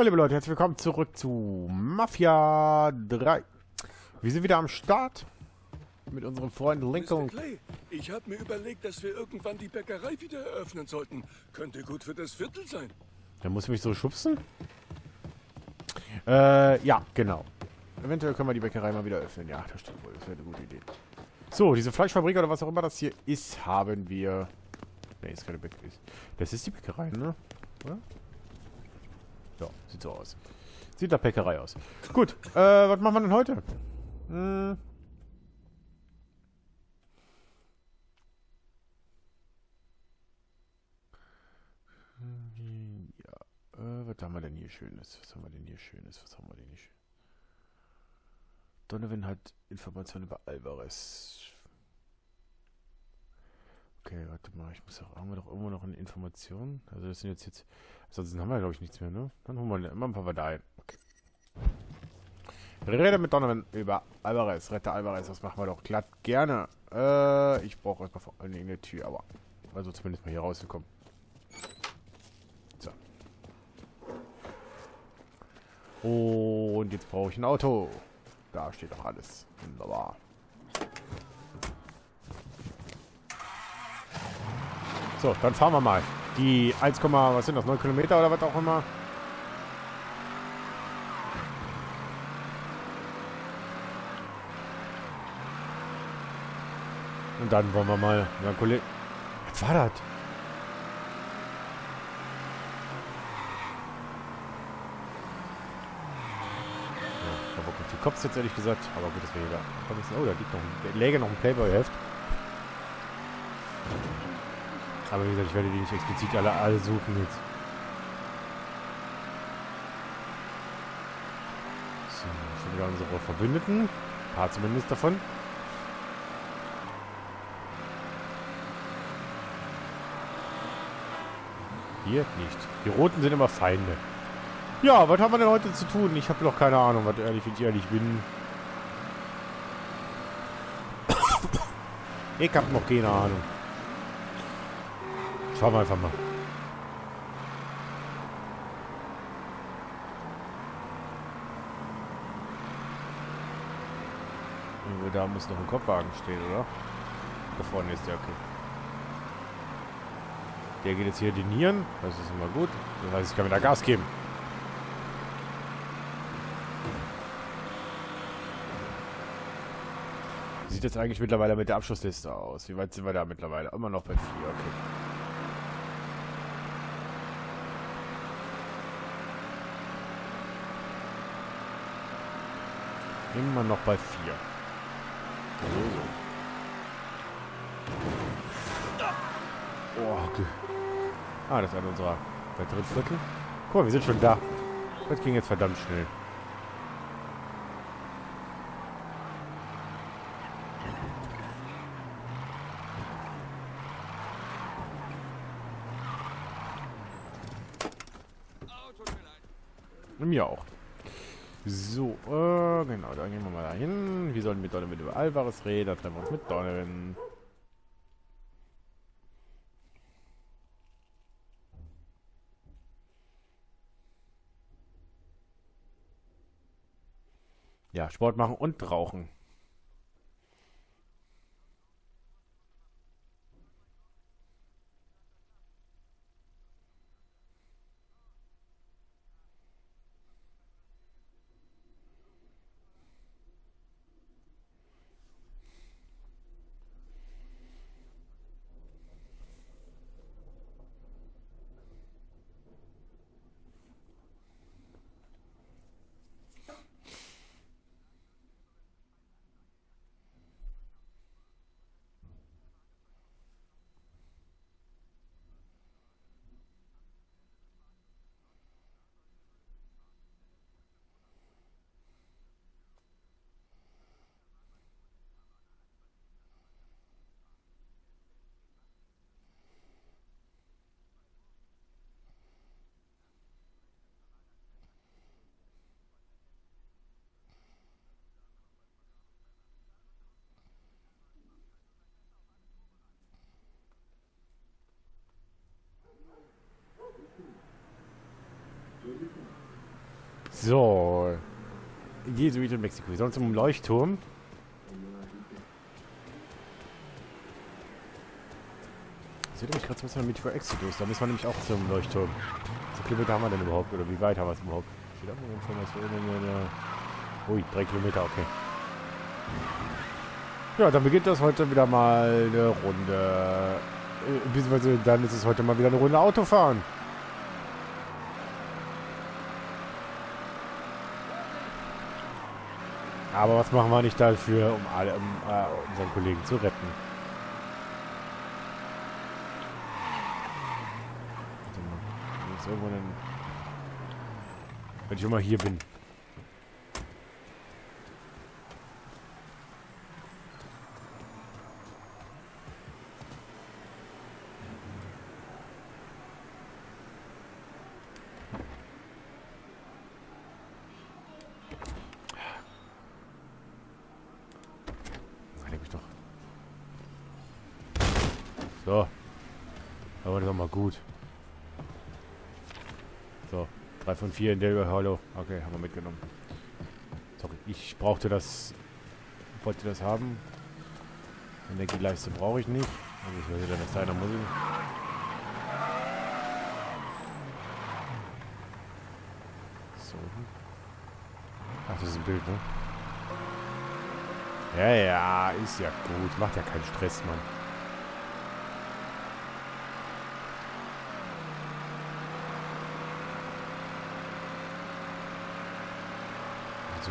Ja, liebe Leute, herzlich willkommen zurück zu Mafia 3. Wir sind wieder am Start mit unserem Freund Lincoln. Mr. Clay, ich habe mir überlegt, dass wir irgendwann die Bäckerei wieder eröffnen sollten. Könnte gut für das Viertel sein. Der muss mich so schubsen? Ja, genau. Eventuell können wir die Bäckerei mal wieder öffnen. Ja, das stimmt wohl. Das wäre eine gute Idee. So, diese Fleischfabrik oder was auch immer das hier ist, haben wir... Ne, ist keine Bäckerei. Das ist die Bäckerei, ne? Oder? Ja, sieht so aus. Sieht nach Bäckerei aus. Gut, was machen wir denn heute? Ja, was haben wir denn hier Schönes? Donovan hat Informationen über Alvarez. Okay, warte mal, ich muss auch, haben wir doch irgendwo noch eine Information? Also das sind jetzt... Ansonsten haben wir, glaube ich, nichts mehr, ne? Dann holen wir immer ein paar da hin. Okay. Rede mit Donovan über Alvarez. Rette Alvarez, das machen wir doch glatt gerne. Ich brauche erstmal vor allen Dingen eine Tür, aber... Also zumindest mal hier rauszukommen. So. Und jetzt brauche ich ein Auto. Da steht doch alles. Wunderbar. So, dann fahren wir mal. Die 9 Kilometer oder was auch immer. Und dann wollen wir mal. Ja, Kollege. Was war das? Ja, aber gut, die Kopf jetzt ehrlich gesagt. Aber gut, das wäre egal. Oh, da liegt noch ein, läge noch ein Playboy-Heft. Aber wie gesagt, ich werde die nicht explizit alle suchen jetzt. So, schon wieder unsere Verbündeten. Ein paar zumindest davon. Hier nicht. Die Roten sind immer Feinde. Ja, was haben wir denn heute zu tun? Ich habe noch keine Ahnung, was ehrlich, wenn ich ehrlich bin. Ich habe noch keine Ahnung. Schauen wir einfach mal. Irgendwo da muss noch ein Kopfwagen stehen, oder? Da vorne ist der, okay. Der geht jetzt hier die Nieren. Das ist immer gut. Das heißt, ich kann mir da Gas geben. Wie sieht das eigentlich mittlerweile mit der Abschussliste aus? Wie weit sind wir da mittlerweile? Immer noch bei 4, okay. Immer noch bei 4. So. Oh, okay. Ah, das ist einer unserer Drittviertel. Guck mal, wir sind schon da. Das ging jetzt verdammt schnell. Mir auch. So, genau, dann gehen wir mal dahin. Wir sollen mit Donovan über Alvarez reden, dann treffen wir uns mit Donovan. Ja, Sport machen und rauchen. So. Jesuit in Mexiko. Wir sollen zum Leuchtturm. Das wird nämlich gerade zum mit für Exodus. Da müssen wir nämlich auch zum Leuchtturm. Wie viele Kilometer haben wir denn überhaupt? Oder wie weit haben wir es überhaupt? Ui, 3 Kilometer, okay. Ja, dann beginnt das heute wieder mal eine Runde. Beziehungsweise dann ist es heute mal wieder eine Runde Autofahren. Aber was machen wir nicht dafür, um alle unseren Kollegen zu retten? Warte mal, ist irgendwo denn, wenn ich immer hier bin. So, aber das ist auch mal gut. So, 3 von 4 in der Hollow. Okay, haben wir mitgenommen. Sorry, ich brauchte das. Wollte das haben. Energieleiste brauche ich nicht. Also ich weiß nicht, dass da einer muss ich. So. Ach, das ist ein Bild, ne? Ja, ja, ist ja gut. Macht ja keinen Stress, Mann. So.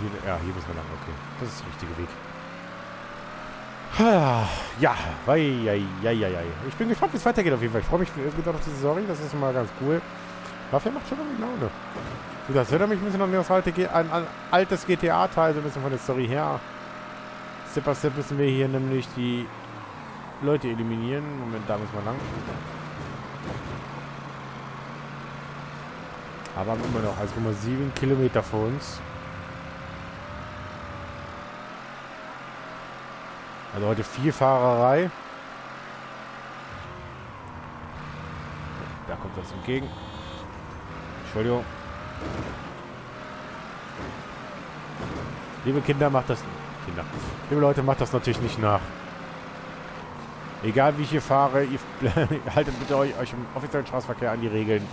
Hier, ja, hier müssen wir lang, okay. Das ist der richtige Weg. Ja, ich bin gespannt, wie es weitergeht auf jeden Fall. Ich freue mich auf diese Story, das ist mal ganz cool. Mafia macht schon irgendwie Laune. Das erinnert mich ein bisschen an das altes GTA-Teil, so ein bisschen von der Story her. Step by Step müssen wir hier nämlich die Leute eliminieren. Moment, da müssen wir lang. Aber haben immer noch 1,7 Kilometer vor uns. Also heute viel Fahrerei. Da kommt das entgegen. Entschuldigung. Liebe Kinder, macht das nicht. Liebe Leute, macht das natürlich nicht nach. Egal wie ich hier fahre, ihr haltet bitte euch im offiziellen Straßenverkehr an die Regeln.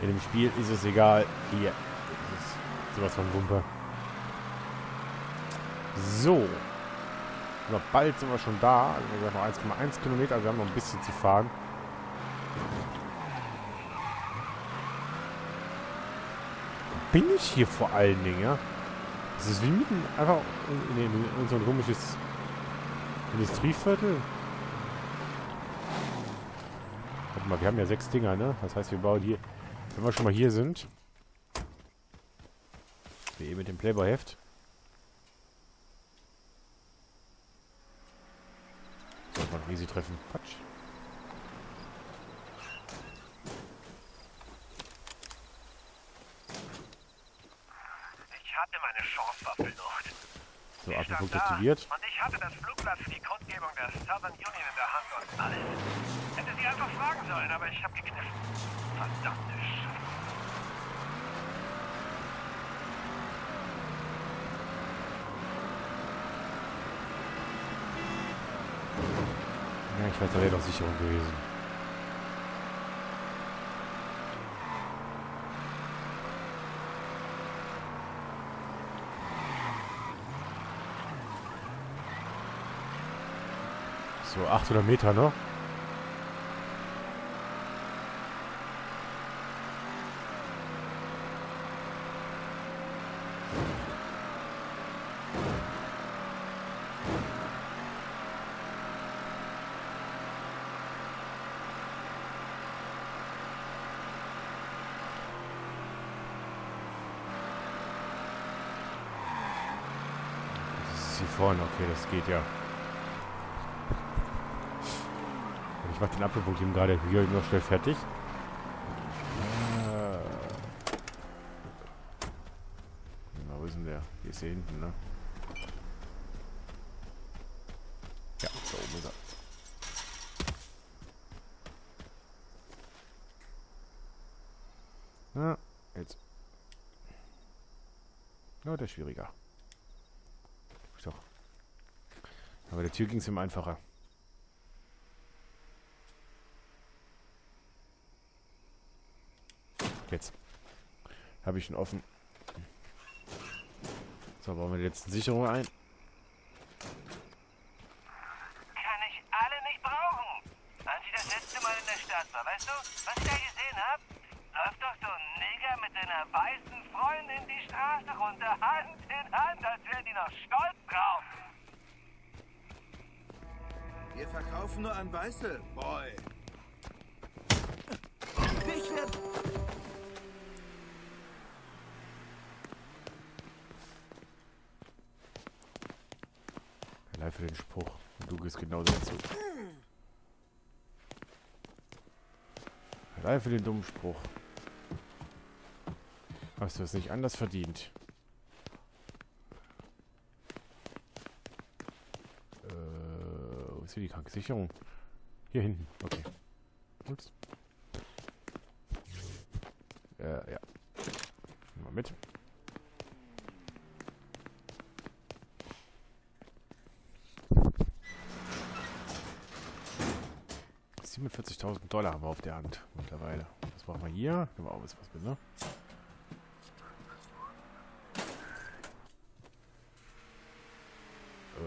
In dem Spiel ist es egal. Hier ist sowas von Wumpe. So. Noch bald sind wir schon da. Also wir haben noch 1,1 Kilometer, also wir haben noch ein bisschen zu fahren. Bin ich hier vor allen Dingen, ja? Das ist wie mitten einfach in so ein komisches Industrieviertel. Warte mal, wir haben ja 6 Dinger, ne? Das heißt, wir bauen hier, wenn wir schon mal hier sind, wie eben mit dem Playboy-Heft. So, man kann easy treffen. Quatsch. So, Atempunkt aktiviert. Und ich hatte das Flugblatt für die Grundgebung der Southern Union in der Hand und alles. Hätte sie einfach fragen sollen, aber ich hab gekniffen. Verdammte Scheiße. Ja, ich weiß, da wäre doch Sicherung gewesen. So, 800 Meter, ne? Das ist hier vorne, okay, das geht ja. Ich mach den Apfelpunkt eben gerade hier noch schnell fertig. Na, wo ist denn der? Hier ist der hinten, ne? Na, jetzt. Ja, der ist schwieriger. Doch. Aber der Tür ging es ihm einfacher. Jetzt. Habe ich ihn offen. So, bauen wir die letzten Sicherungen ein. Kann ich alle nicht brauchen. Als ich das letzte Mal in der Stadt war, weißt du, was ich da gesehen habe? Läuft doch so ein Neger mit seiner weißen Freundin die Straße runter, Hand in Hand, als wären die noch stolz drauf. Wir verkaufen nur an Weiße, Boy. Allein für den Spruch. Und du gehst genauso dazu. Allein für den dummen Spruch. Hast du es nicht anders verdient? Wo ist hier die kranke Sicherung? Hier hinten. Okay. Ups. Ja. Nehmen wir mit. $47.000 haben wir auf der Hand mittlerweile. Was machen wir hier? Nehmen wir auch was mit, ne?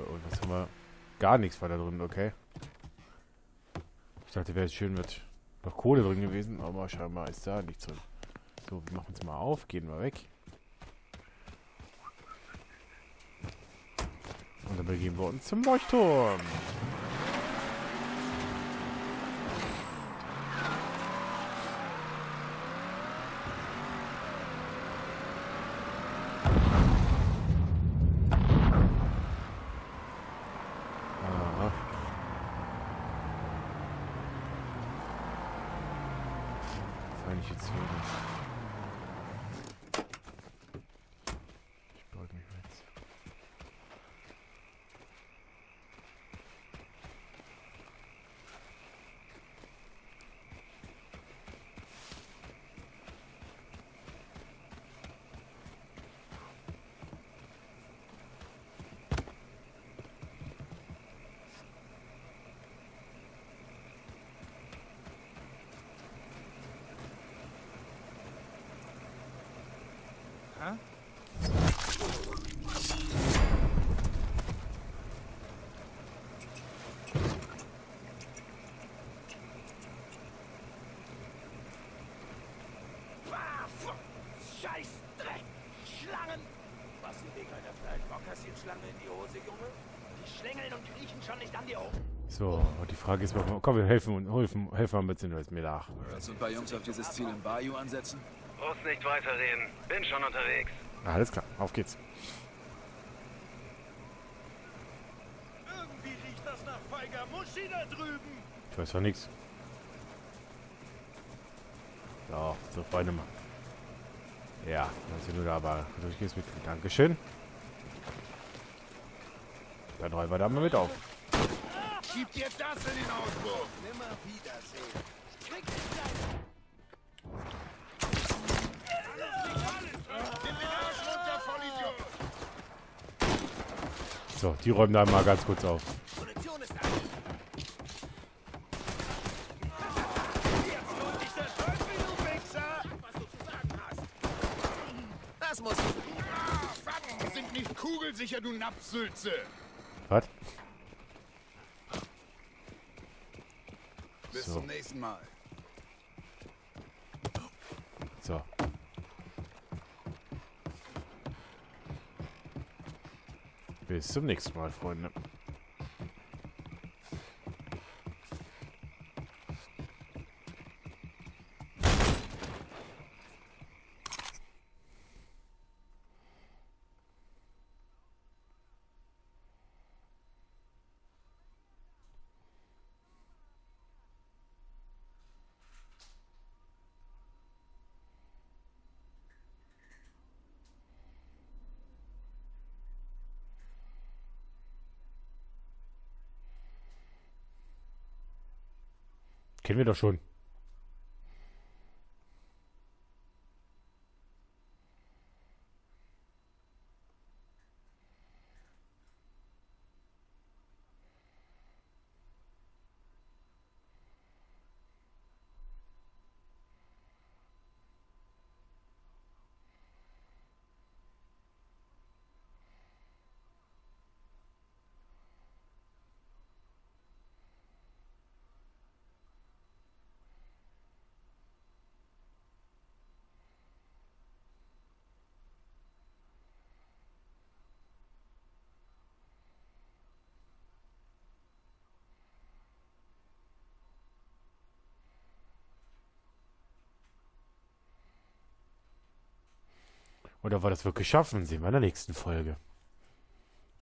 Und was haben wir? Gar nichts war da drin, okay. Ich dachte, wäre es schön mit noch Kohle drin gewesen, aber scheinbar ist da nichts drin. So, wir machen es mal auf, gehen wir weg. Und dann begeben wir uns zum Leuchtturm. So, die Frage ist, komm, wir helfen ein bisschen mir nach. Willst du ein paar Jungs auf dieses Ziel im Bayou ansetzen? Brauchst nicht weiterreden, bin schon unterwegs. Alles klar, auf geht's. Irgendwie riecht das nach feiger Muschi da drüben. Ich weiß doch nichts. So, Freunde mal. Ja, dann sind wir da aber durchgehst mit. Dankeschön. Dann räumen wir da mal mit auf. Gib dir das in den Ausbruch! Nimmer wiedersehen! Krieg dich! So, die räumen da mal ganz kurz auf. Das musst du! Sind nicht kugelsicher, du Napfsülze! Was? Bis zum nächsten Mal. So. Bis zum nächsten Mal, Freunde. Kennen wir doch schon. Oder wir das wirklich schaffen, sehen wir in der nächsten Folge.